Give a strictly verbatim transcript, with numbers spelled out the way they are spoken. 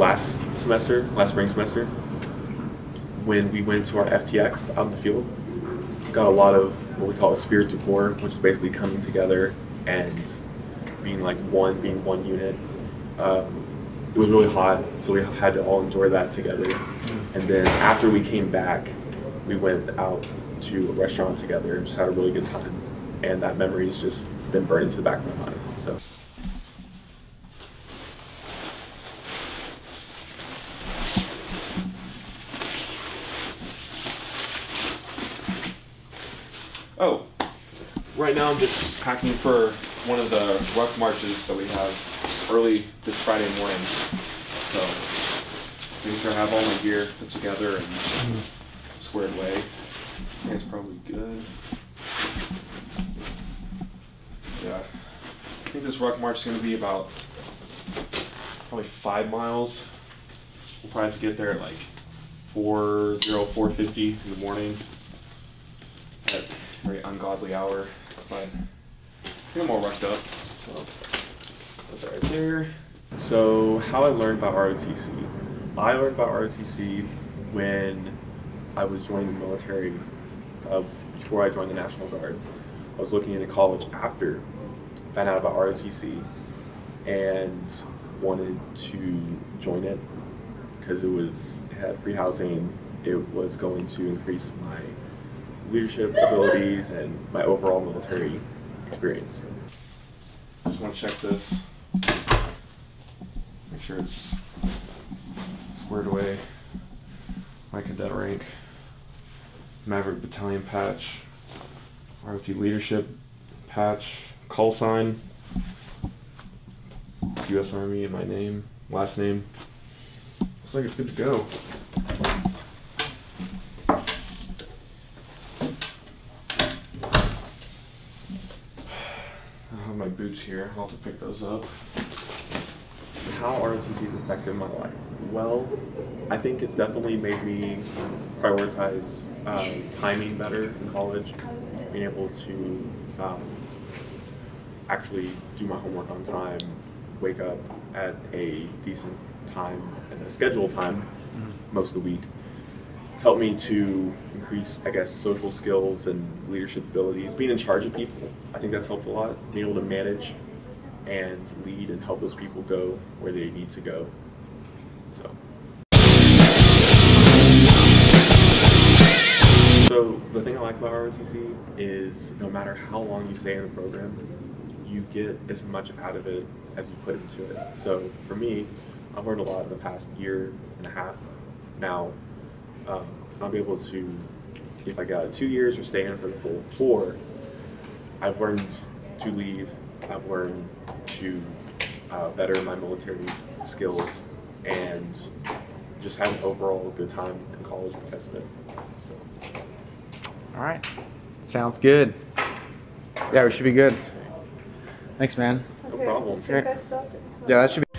last semester, last spring semester, when we went to our F T X out in the field, got a lot of what we call a spirit de corps, which is basically coming together and being like one, being one unit. Um, it was really hot, so we had to all enjoy that together. And then after we came back, we went out to a restaurant together and just had a really good time. And that memory's just been burned into the back of my mind. So. Oh, right now I'm just packing for one of the ruck marches that we have early this Friday morning. So, making sure I have all my gear put together and squared away. I think it's probably good. Yeah, I think this ruck march is going to be about probably five miles. We'll probably have to get there at like four fifty in the morning. At a very ungodly hour, but I think I'm all rucked up, so that's right there. So how I learned about R O T C. I learned about R O T C when I was joining the military, uh, before I joined the National Guard. I was looking into college after, found out about R O T C, and wanted to join it because it was it had free housing. It was going to increase my leadership abilities and my overall military experience. Just want to check this, make sure it's squared away. My cadet rank, Maverick Battalion patch, R O T C leadership patch, call sign, U S Army and my name, last name. Looks like it's good to go. My boots here, I'll have to pick those up. How R O T C's affected my life? Well, I think it's definitely made me prioritize um, timing better in college, being able to um, actually do my homework on time, wake up at a decent time and a scheduled time most of the week. It's helped me to increase, I guess, social skills and leadership abilities. Being in charge of people, I think that's helped a lot. Being able to manage and lead and help those people go where they need to go. So, so the thing I like about R O T C is no matter how long you stay in the program, you get as much out of it as you put into it. So for me, I've learned a lot in the past year and a half now. Um, I'll be able to, if I got two years or stay in for the full four, I've learned to lead, I've learned to uh, better my military skills, and just have an overall good time in college because of it. So. All right. Sounds good. Yeah, we should be good. Thanks, man. No problem. Okay. Yeah, that should be